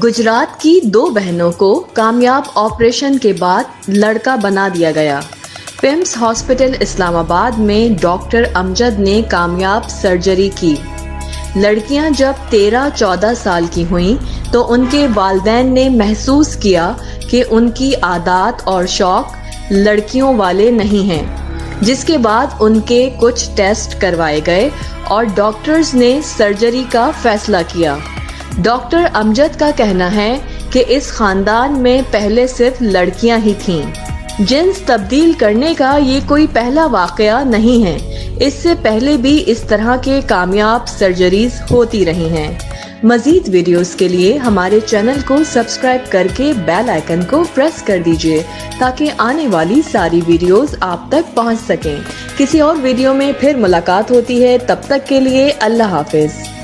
गुजरात की दो बहनों को कामयाब ऑपरेशन के बाद लड़का बना दिया गया। पिम्स हॉस्पिटल इस्लामाबाद में डॉक्टर अमजद ने कामयाब सर्जरी की। लड़कियां जब 13-14 साल की हुईं तो उनके वालिदैन ने महसूस किया कि उनकी आदत और शौक लड़कियों वाले नहीं हैं, जिसके बाद उनके कुछ टेस्ट करवाए गए और डॉक्टर्स ने सर्जरी का फैसला किया। डॉक्टर अमजद का कहना है कि इस खानदान में पहले सिर्फ लड़कियां ही थीं। जिन्स तब्दील करने का ये कोई पहला वाकया नहीं है, इससे पहले भी इस तरह के कामयाब सर्जरीज होती रही हैं। मज़ीद वीडियोस के लिए हमारे चैनल को सब्सक्राइब करके बेल आइकन को प्रेस कर दीजिए ताकि आने वाली सारी वीडियोस आप तक पहुंच सकें। किसी और वीडियो में फिर मुलाकात होती है, तब तक के लिए अल्लाह हाफिज।